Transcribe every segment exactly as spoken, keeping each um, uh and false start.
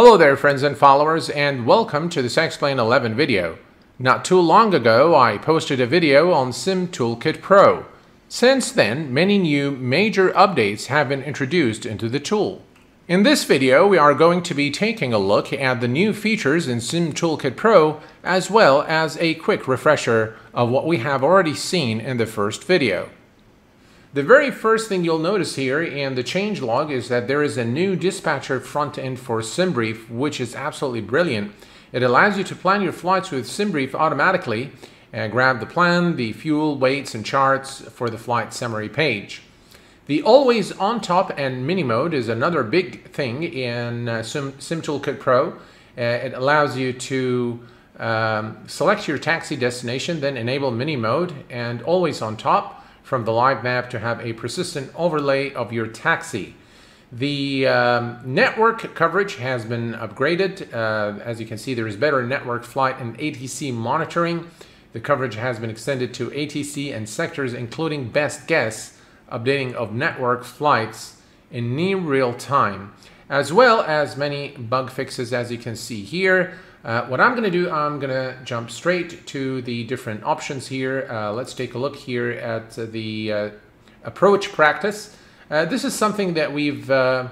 Hello there friends and followers, and welcome to this X-Plane eleven video. Not too long ago I posted a video on SimToolkitPro. Since then, many new major updates have been introduced into the tool. In this video we are going to be taking a look at the new features in SimToolkitPro, as well as a quick refresher of what we have already seen in the first video. The very first thing you'll notice here in the changelog is that there is a new dispatcher front end for SimBrief, which is absolutely brilliant. It allows you to plan your flights with SimBrief automatically and grab the plan, the fuel, weights, and charts for the flight summary page. The always on top and mini mode is another big thing in uh, Sim SimToolkitPro. Uh, it allows you to um, select your taxi destination, then enable mini mode and always on top from the live map to have a persistent overlay of your taxi. The um, network coverage has been upgraded. Uh, as you can see, there is better network flight and A T C monitoring. The coverage has been extended to A T C and sectors, including best guess, updating of network flights in near real time, as well as many bug fixes, as you can see here. Uh, what I'm going to do, I'm going to jump straight to the different options here. Uh, let's take a look here at the uh, approach practice. Uh, this is something that we've uh,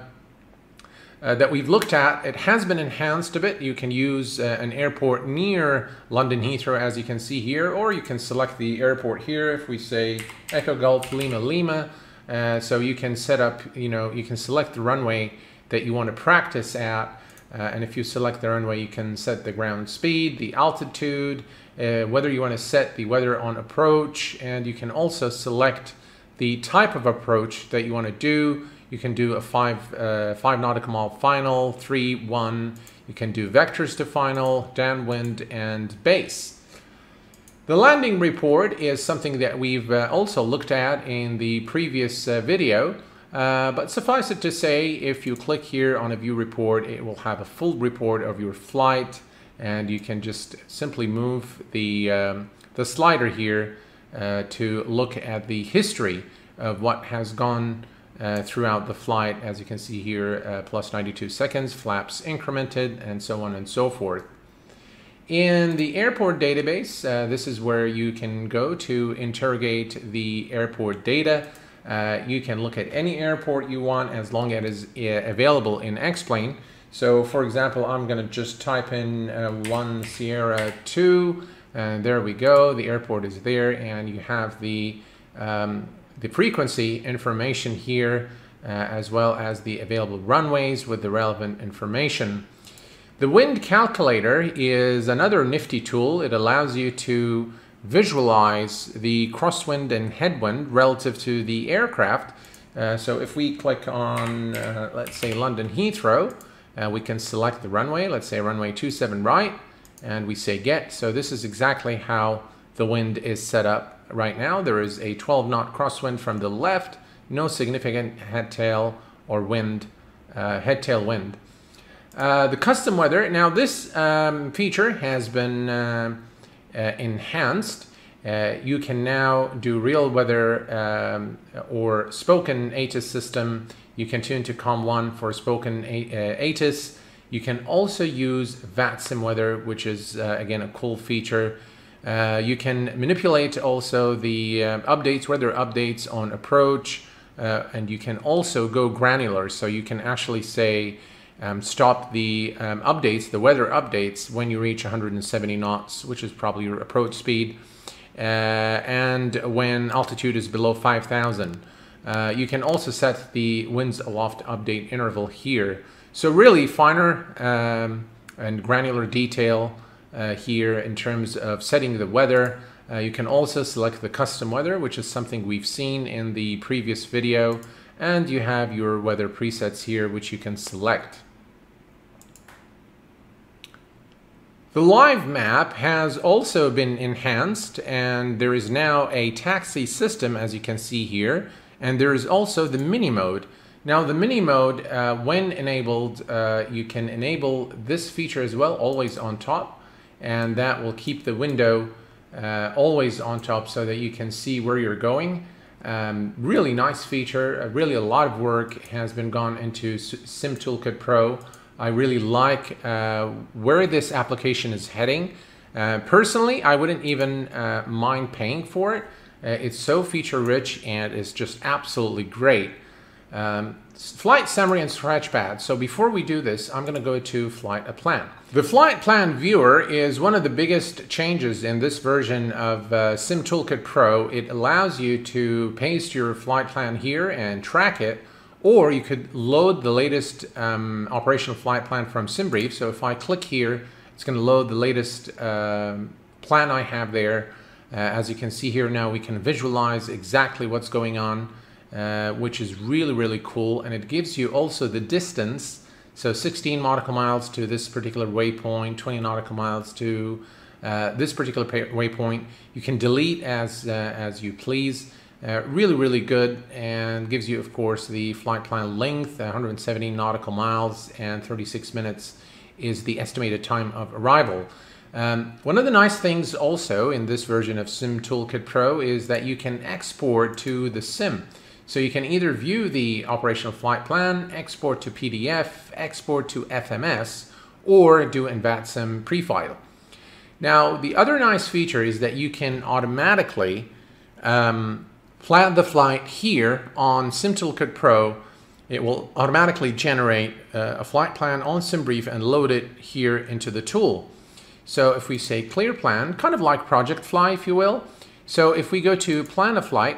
uh, that we've looked at. It has been enhanced a bit. You can use uh, an airport near London Heathrow, as you can see here, or you can select the airport here. If we say Echo Golf Lima Lima, uh, so you can set up, you know, you can select the runway that you want to practice at. Uh, and if you select the runway, you can set the ground speed, the altitude, uh, whether you want to set the weather on approach, and you can also select the type of approach that you want to do. You can do a five, uh, five nautical mile final, three, one. You can do vectors to final, downwind, and base. The landing report is something that we've uh, also looked at in the previous uh, video. Uh, but suffice it to say, if you click here on a view report, it will have a full report of your flight, and you can just simply move the, um, the slider here uh, to look at the history of what has gone uh, throughout the flight. As you can see here, uh, plus ninety-two seconds, flaps incremented, and so on and so forth. In the airport database, uh, this is where you can go to interrogate the airport data. Uh, you can look at any airport you want as long as it is uh, available in X-Plane. So for example, I'm going to just type in uh, one Sierra two, and there we go, the airport is there, and you have the, um, the frequency information here, uh, as well as the available runways with the relevant information. The wind calculator is another nifty tool. It allows you to visualize the crosswind and headwind relative to the aircraft. Uh, so if we click on, uh, let's say London Heathrow, uh, we can select the runway, let's say runway two seven right, and we say get. So this is exactly how the wind is set up right now. There is a twelve knot crosswind from the left, no significant head tail or wind, uh, head tail wind. Uh, the custom weather, now this um, feature has been uh, Uh, enhanced. Uh, you can now do real weather um, or spoken A T I S system. You can tune to COM one for spoken A T I S. You can also use VATSIM weather, which is uh, again a cool feature. Uh, you can manipulate also the uh, updates, weather updates on approach, uh, and you can also go granular. So you can actually say Um, stop the um, updates, the weather updates, when you reach one hundred seventy knots, which is probably your approach speed, uh, and when altitude is below five thousand. Uh, you can also set the winds aloft update interval here. So really finer um, and granular detail uh, here in terms of setting the weather. Uh, you can also select the custom weather, which is something we've seen in the previous video, and you have your weather presets here, which you can select. The live map has also been enhanced, and there is now a taxi system, as you can see here, and there is also the mini mode. Now the mini mode, uh, when enabled, uh, you can enable this feature as well, always on top, and that will keep the window uh, always on top so that you can see where you're going. Um, really nice feature, uh, really a lot of work has been gone into SimToolkitPro I really like uh, where this application is heading. Uh, personally, I wouldn't even uh, mind paying for it. Uh, it's so feature rich and it's just absolutely great. Um, flight summary and scratchpad. So before we do this, I'm going to go to flight plan. The flight plan viewer is one of the biggest changes in this version of uh, SimToolkitPro. It allows you to paste your flight plan here and track it, or you could load the latest um, operational flight plan from SimBrief. So if I click here, it's going to load the latest uh, plan I have there. Uh, as you can see here now, we can visualize exactly what's going on, uh, which is really, really cool. And it gives you also the distance. So sixteen nautical miles to this particular waypoint, twenty nautical miles to uh, this particular waypoint. You can delete as, uh, as you please. Uh, really, really good, and gives you, of course, the flight plan length, one hundred seventy nautical miles, and thirty-six minutes is the estimated time of arrival. Um, one of the nice things also in this version of SimToolkitPro is that you can export to the sim. So you can either view the operational flight plan, export to P D F, export to F M S, or do an VATSIM prefile. Now, the other nice feature is that you can automatically um, plan the flight here on SimToolkitPro. It will automatically generate uh, a flight plan on SimBrief and load it here into the tool. So if we say clear plan, kind of like Project Fly, if you will. So if we go to plan a flight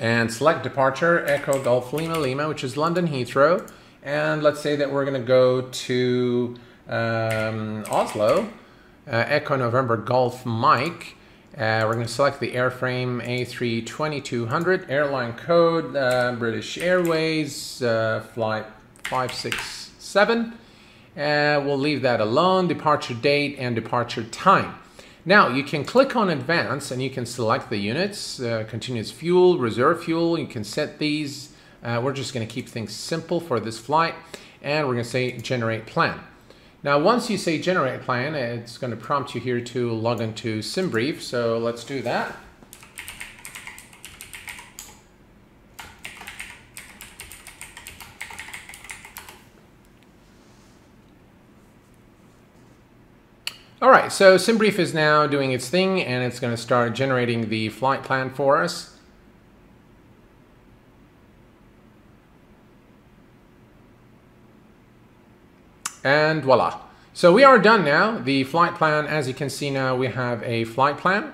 and select departure, Echo Golf Lima Lima, which is London Heathrow. And let's say that we're going to go to um, Oslo, uh, Echo November Golf Mike. Uh, we're going to select the airframe A three twenty-two hundred, airline code, uh, British Airways, uh, flight five six seven. Uh, we'll leave that alone, departure date and departure time. Now you can click on advance and you can select the units, uh, continuous fuel, reserve fuel, you can set these. Uh, we're just going to keep things simple for this flight, and we're going to say generate plan. Now once you say generate plan, it's going to prompt you here to log into SimBrief, so let's do that. All right, so SimBrief is now doing its thing, and it's going to start generating the flight plan for us. And voila. So we are done now. The flight plan, as you can see now, we have a flight plan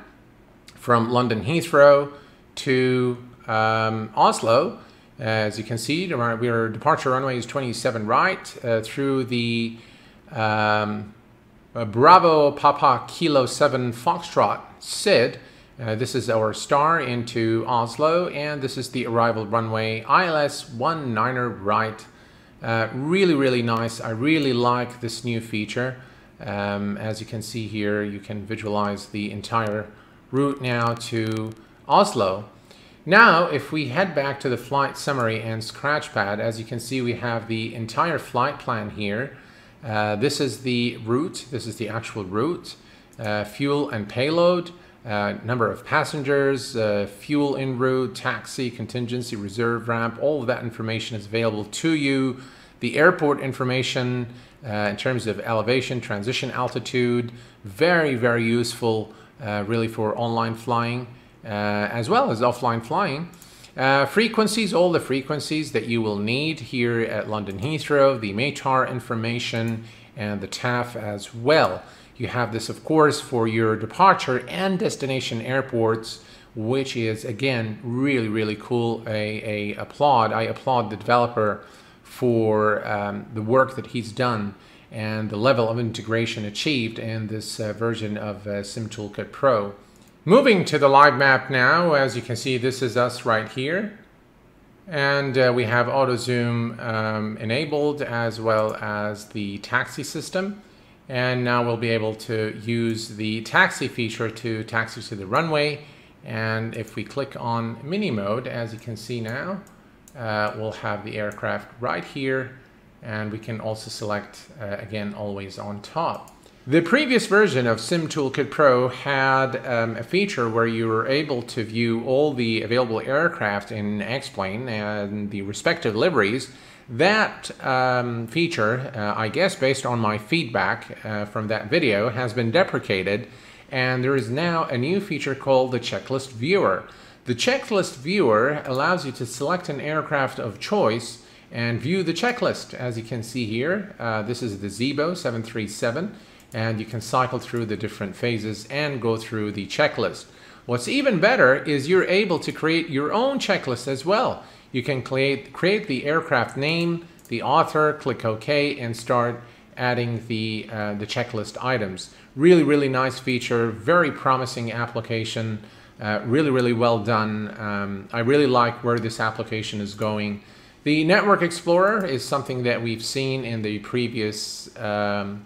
from London Heathrow to um, Oslo. As you can see, our departure runway is twenty-seven right uh, through the um, uh, Bravo Papa Kilo seven Foxtrot S I D. Uh, this is our star into Oslo, and this is the arrival runway I L S one niner right. Uh, really, really nice. I really like this new feature. Um, as you can see here, you can visualize the entire route now to Oslo. Now, if we head back to the flight summary and scratchpad, as you can see, we have the entire flight plan here. Uh, this is the route. This is the actual route, uh, fuel and payload, uh, number of passengers, uh, fuel en route, taxi, contingency, reserve ramp. All of that information is available to you. The airport information uh, in terms of elevation, transition altitude, very, very useful uh, really for online flying uh, as well as offline flying. Uh, frequencies, all the frequencies that you will need here at London Heathrow, the METAR information and the T A F as well. You have this, of course, for your departure and destination airports, which is, again, really, really cool. I, I applaud. I applaud the developer for um, the work that he's done and the level of integration achieved in this uh, version of uh, SimToolkitPro. Moving to the live map now, as you can see, this is us right here. And uh, we have auto zoom um, enabled, as well as the taxi system. And now we'll be able to use the taxi feature to taxi to the runway. And if we click on mini mode, as you can see now, uh, we'll have the aircraft right here. And we can also select, uh, again, always on top. The previous version of SimToolkitPro had um, a feature where you were able to view all the available aircraft in X-Plane and the respective liveries. That um, feature, uh, I guess based on my feedback uh, from that video, has been deprecated, and there is now a new feature called the Checklist Viewer. The Checklist Viewer allows you to select an aircraft of choice and view the checklist. As you can see here, uh, this is the Zibo seven three seven, and you can cycle through the different phases and go through the checklist. What's even better is you're able to create your own checklist as well. You can create, create the aircraft name, the author, click OK, and start adding the, uh, the checklist items. Really, really nice feature, very promising application, uh, really, really well done. Um, I really like where this application is going. The Network Explorer is something that we've seen in the previous, um,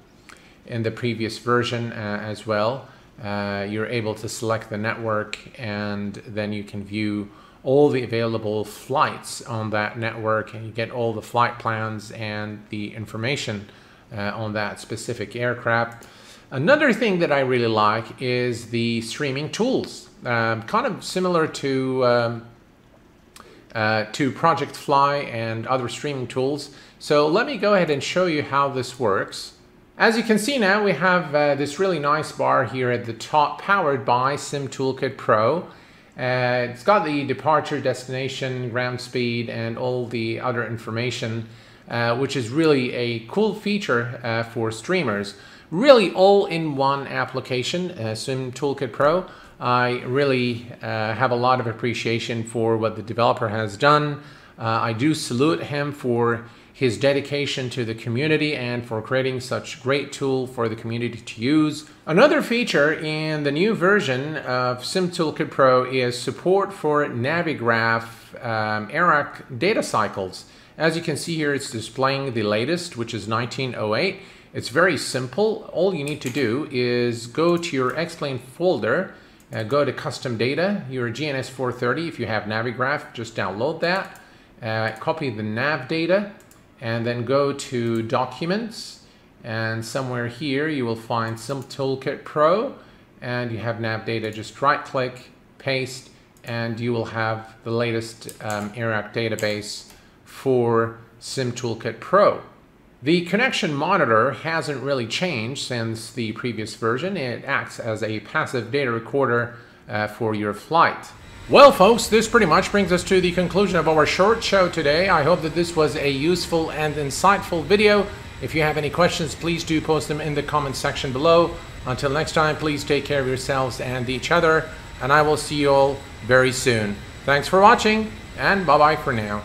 in the previous version uh, as well. Uh, you're able to select the network, and then you can view all the available flights on that network, and you get all the flight plans and the information uh, on that specific aircraft. Another thing that I really like is the streaming tools, um, kind of similar to um, uh, to Project Fly and other streaming tools. So let me go ahead and show you how this works. As you can see now, we have uh, this really nice bar here at the top, powered by SimToolkitPro. Uh, it's got the departure, destination, ground speed, and all the other information, uh, which is really a cool feature uh, for streamers. Really all-in-one application, uh, SimToolkitPro. I really uh, have a lot of appreciation for what the developer has done. Uh, I do salute him for his dedication to the community and for creating such great tool for the community to use. Another feature in the new version of SimToolkitPro is support for Navigraph um, AIRAC data cycles. As you can see here, it's displaying the latest, which is nineteen oh eight. It's very simple. All you need to do is go to your X-Plane folder, uh, go to custom data, your G N S four thirty. If you have Navigraph, just download that, uh, copy the nav data, and then go to Documents, and somewhere here you will find SimToolkitPro, and you have nav data. Just right click, paste, and you will have the latest um, AIRAC database for SimToolkitPro. The connection monitor hasn't really changed since the previous version. It acts as a passive data recorder uh, for your flight. Well folks, this pretty much brings us to the conclusion of our short show today. I hope that this was a useful and insightful video. If you have any questions, please do post them in the comment section below. Until next time, please take care of yourselves and each other, and I will see you all very soon. Thanks for watching, and bye-bye for now.